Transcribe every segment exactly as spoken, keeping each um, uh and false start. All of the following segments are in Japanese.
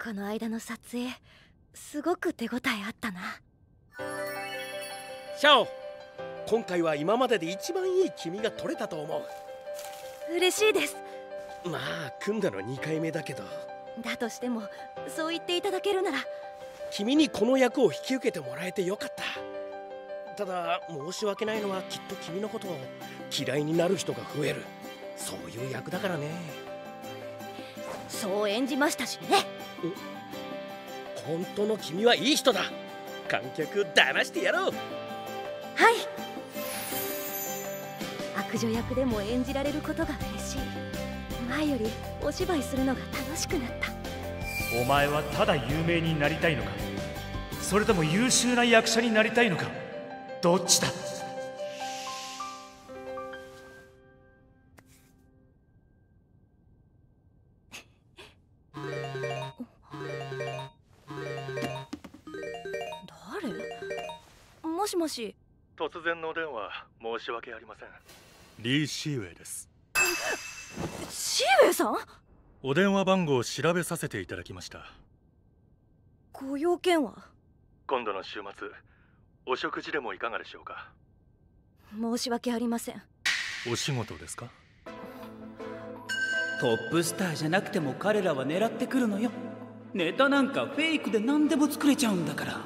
この間の撮影、すごく手応えあったな。シャオ、今回は今までで一番いい君が撮れたと思う。嬉しいです。まあ組んだのにかいめだけど。だとしてもそう言っていただけるなら。君にこの役を引き受けてもらえてよかった。ただ申し訳ないのは、きっと君のことを嫌いになる人が増える、そういう役だからね。そう演じましたしね。本当の君はいい人だ。観客騙してやろう。はい、悪女役でも演じられることが嬉しい。前よりお芝居するのが楽しくなった。お前はただ有名になりたいのか、それとも優秀な役者になりたいのか、どっちだ。もし突然のお電話申し訳ありません。リー・シーウェイです。シーウェイさん、お電話番号を調べさせていただきました。ご用件は？今度の週末お食事でもいかがでしょうか。申し訳ありません。お仕事ですか？トップスターじゃなくても彼らは狙ってくるのよ。ネタなんかフェイクで何でも作れちゃうんだから。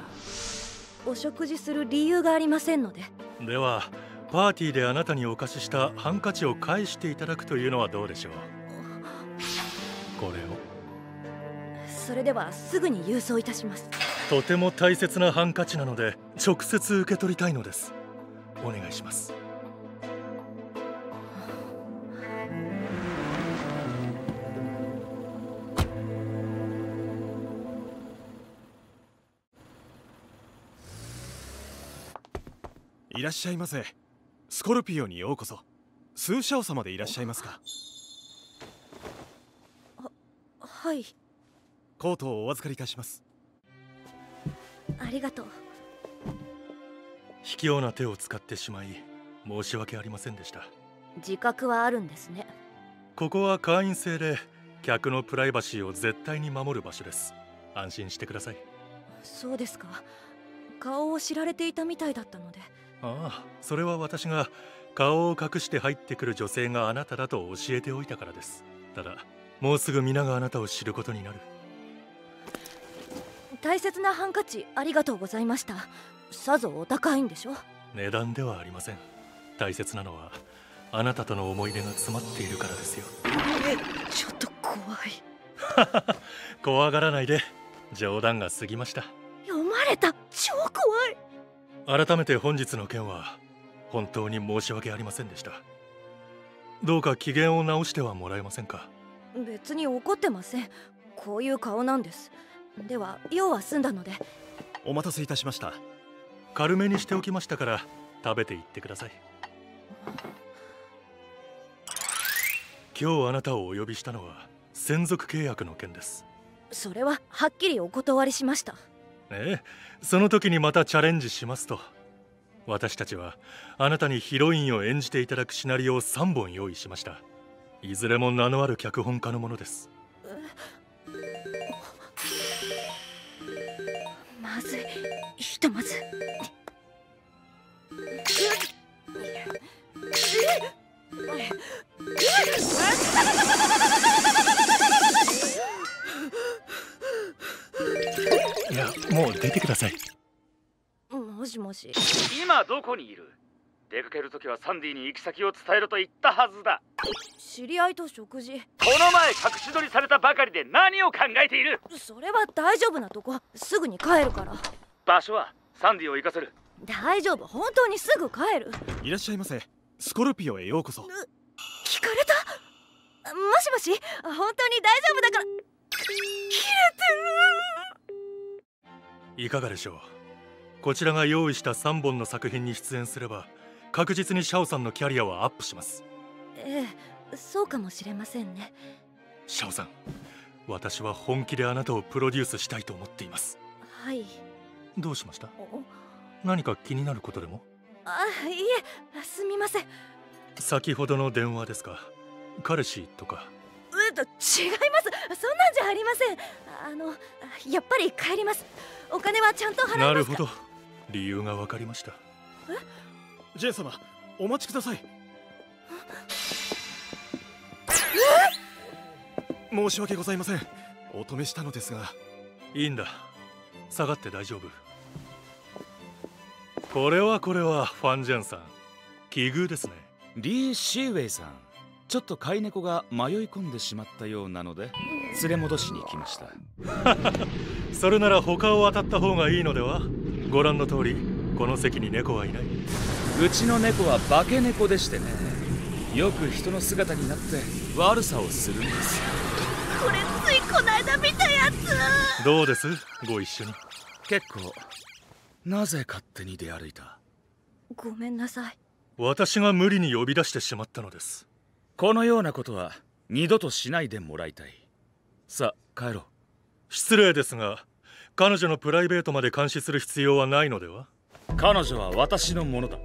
お食事する理由がありませんので。ではパーティーであなたにお貸ししたハンカチを返していただくというのはどうでしょう。これを。それではすぐに郵送いたします。とても大切なハンカチなので直接受け取りたいのです。お願いします。いらっしゃいませ。スコルピオにようこそ。スーシャオ様でいらっしゃいますか？あ、はい。コートをお預かりいたします。ありがとう。卑怯な手を使ってしまい申し訳ありませんでした。自覚はあるんですね。ここは会員制で客のプライバシーを絶対に守る場所です。安心してください。そうですか。顔を知られていたみたいだったので。ああ、それは私が顔を隠して入ってくる女性があなただと教えておいたからです。ただもうすぐ皆があなたを知ることになる。大切なハンカチありがとうございました。さぞお高いんでしょう。値段ではありません。大切なのはあなたとの思い出が詰まっているからですよ。え、ちょっと怖い怖がらないで。冗談が過ぎました。読まれた。超怖い。改めて本日の件は本当に申し訳ありませんでした。どうか機嫌を直してはもらえませんか？別に怒ってません。こういう顔なんです。では用は済んだので。お待たせいたしました。軽めにしておきましたから食べていってください。今日あなたをお呼びしたのは専属契約の件です。それははっきりお断りしました。ええ、その時にまたチャレンジしますと。私たちはあなたにヒロインを演じていただくシナリオをさんぼん用意しました。いずれも名のある脚本家のものです。まずい、ひとまずいや、もう出てください。もしもし、今どこにいる？出かけるときはサンディに行き先を伝えろと言ったはずだ。知り合いと食事。この前隠し撮りされたばかりで何を考えている？それは大丈夫なとこ、すぐに帰るから。場所はサンディを行かせる。大丈夫、本当にすぐ帰る。いらっしゃいませ、スコルピオへようこそ。聞かれた？もしもし、本当に大丈夫だから。切れてる。いかがでしょう。こちらが用意したさんぼんの作品に出演すれば確実にシャオさんのキャリアはアップします。ええ、そうかもしれませんね。シャオさん、私は本気であなたをプロデュースしたいと思っています。はい。どうしました？何か気になることでも？あ、いえ、すみません。先ほどの電話ですか？彼氏とか？うっと、違います、そんなんじゃありません。あの、やっぱり帰ります。お金はちゃんと払いますか？なるほど、理由が分かりました。え、ジェイ様、お待ちください。申し訳ございません、お止めしたのですが。いいんだ、下がって大丈夫。これはこれは、ファンジェンさん、奇遇ですね。リー・シーウェイさん、ちょっと飼い猫が迷い込んでしまったようなので連れ戻しに来ました。それなら他を当たった方がいいのでは？ご覧の通り、この席に猫はいない。うちの猫は化け猫でしてね、よく人の姿になって悪さをするんです。これついこないだ見たやつ。どうです？ご一緒に。結構。なぜ勝手に出歩いた？ごめんなさい、私が無理に呼び出してしまったのです。このようなことは二度としないでもらいたい。さあ帰ろう。失礼ですが、彼女のプライベートまで監視する必要はないのでは？彼女は私のものだ。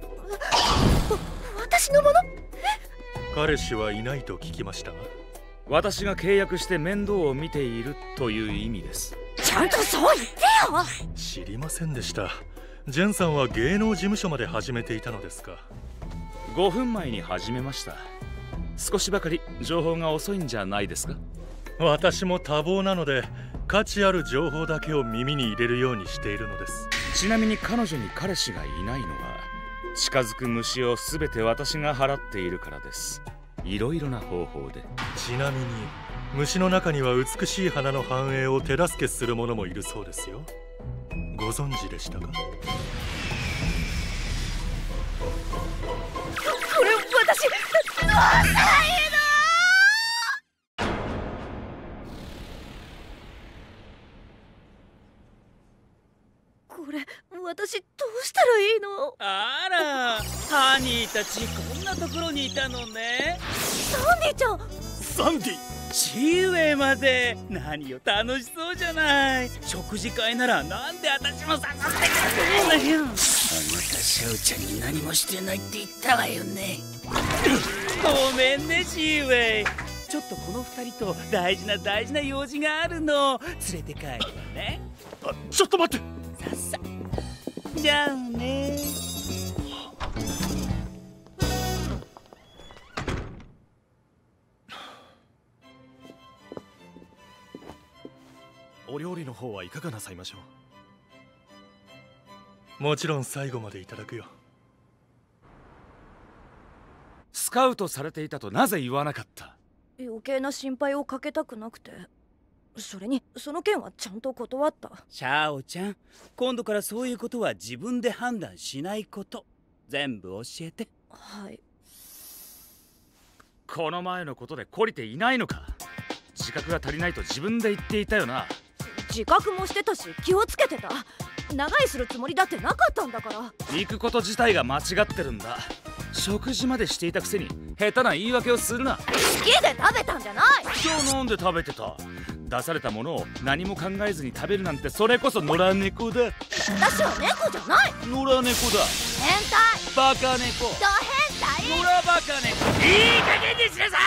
私のもの？彼氏はいないと聞きましたが。私が契約して面倒を見ているという意味です。ちゃんとそう言ってよ。知りませんでした。ジェンさんは芸能事務所まで始めていたのですか？ごふんまえに始めました。少しばかり情報が遅いんじゃないですか？私も多忙なので価値ある情報だけを耳に入れるようにしているのです。ちなみに彼女に彼氏がいないのは、近づく虫をすべて私が払っているからです。いろいろな方法で。ちなみに虫の中には美しい花の繁栄を手助けするものもいるそうですよ。ご存知でしたか？これ私これ私どうしたらいいの？あら、ハニーたちこんなところにいたのね。サンディちゃん。サンディ、シーウェイまで。何よ、楽しそうじゃない。食事会ならなんで私も誘ってくれないのよ。あなたシャオちゃんに何もしてないって言ったわよね。ごめんねシーウェイ、ちょっとこの二人と大事な大事な用事があるの。連れて帰るわね。あ、ちょっと待って。さっさ、じゃあね。お料理の方はいかがなさいましょう？もちろん最後までいただくよ。スカウトされていたとなぜ言わなかった？余計な心配をかけたくなくて、それにその件はちゃんと断った。シャオちゃん、今度からそういうことは自分で判断しないこと、全部教えて。はい。この前のことで懲りていないのか？自覚が足りないと自分で言っていたよな。自覚もしてたし、気をつけてた。長居するつもりだってなかったんだから。行くこと自体が間違ってるんだ。食事までしていたくせに下手な言い訳をするな。好きで食べたんじゃない。今日飲んで食べてた。出されたものを何も考えずに食べるなんて、それこそ野良猫だ。私は猫じゃない。野良猫だ。変態。バカ猫。ド変態。野良バカ猫。いい加減にしなさい。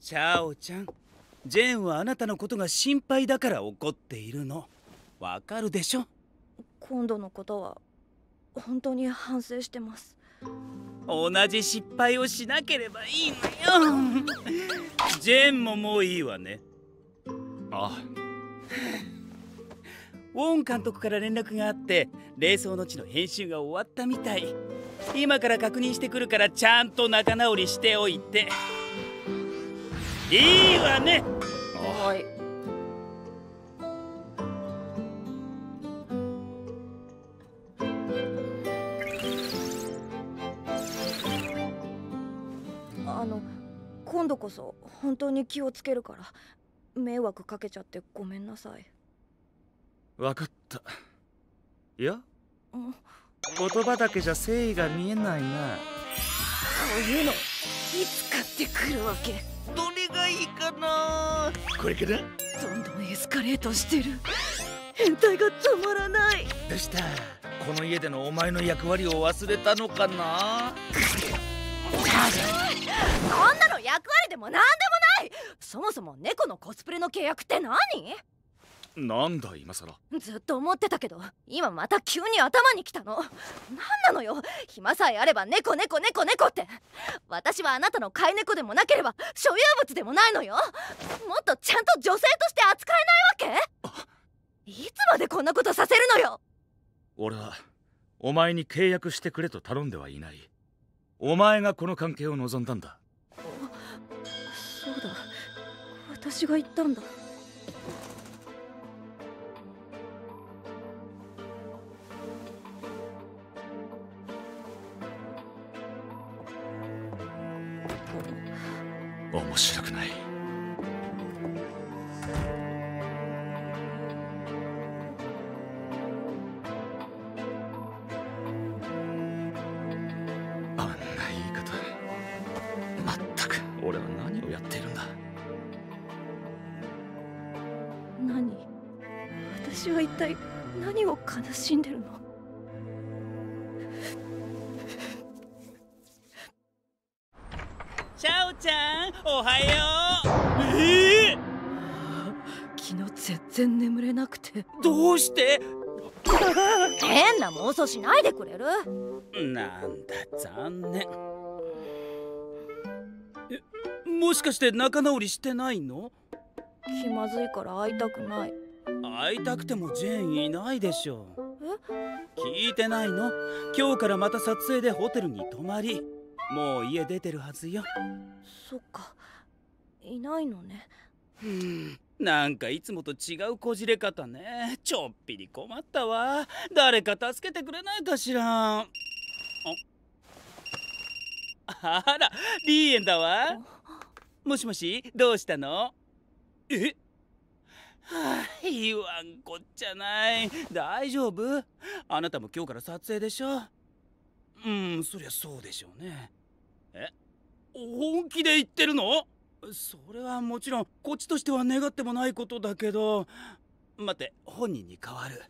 シャオちゃん、ジェーンはあなたのことが心配だから怒っているの。わかるでしょ。今度のことは本当に反省してます。同じ失敗をしなければいいのよ。ジェーンももういいわね。ああウォン監督から連絡があって、霊想の地の編集が終わったみたい。今から確認してくるから、ちゃんと仲直りしておいて。いいわね。はい。あの、今度こそ本当に気をつけるから。迷惑かけちゃってごめんなさい。わかった。いや、うん、言葉だけじゃ誠意が見えないな。こういうのいつ買ってくるわけ。どれがいいかな。これかな。どんどんエスカレートしてる。変態が止まらない。どうした、この家でのお前の役割を忘れたのかな。そんなの役割でも何でもない。そもそも猫のコスプレの契約って何なんだ今更。ずっと思ってたけど、今また急に頭にきたの。何なのよ、暇さえあれば猫猫猫猫って。私はあなたの飼い猫でもなければ所有物でもないのよ。もっとちゃんと女性として扱えないわけ。いつまでこんなことさせるのよ。俺はお前に契約してくれと頼んではいない。お前がこの関係を望んだんだ。そうだ、私が言ったんだ。面白くない。私は一体何を悲しんでるの。シャオちゃん、おはよう。えー、昨日全然眠れなくて。どうして変な妄想しないでくれる。なんだ残念。え、もしかして仲直りしてないの。気まずいから会いたくない。会いたくてもジェーンいないでしょう。聞いてないの。今日からまた撮影でホテルに泊まり、もう家出てるはずよ。そっか、いないのね。うん、なんかいつもと違うこじれ方ね。ちょっぴり困ったわ。誰か助けてくれないかしら。 あ, あらリーエンだわ。もしもし、どうしたの。えっ、はあ、言わんこっちゃない。大丈夫、あなたも今日から撮影でしょ。うん、そりゃそうでしょうね。え、本気で言ってるの。それはもちろんこっちとしては願ってもないことだけど。待って、本人に代わる。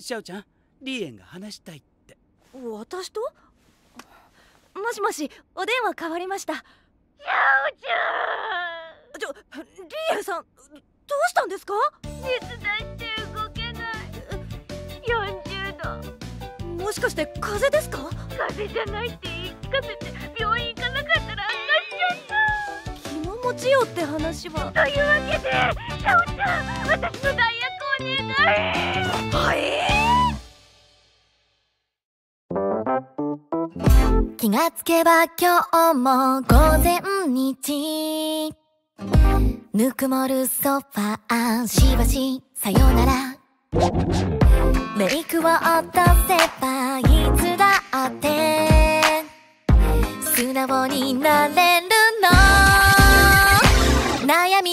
シャオちゃん、リエンが話したいって。私と。もしもし、お電話変わりました。シャオちゃん。ちょ、リエンさん、どうしたんですか？熱出して動けない。よんじゅうど。もしかして風邪ですか？風邪じゃないって言い聞かせて、病院行かなかったら悪化しちゃった。気の持ちようって話は。というわけで、シャオちゃん、私の代役お願い。はい。気がつけば今日も午前にじ。ぬくもるソファー、しばしさよなら。メイクを落とせばいつだって素直になれるの。悩み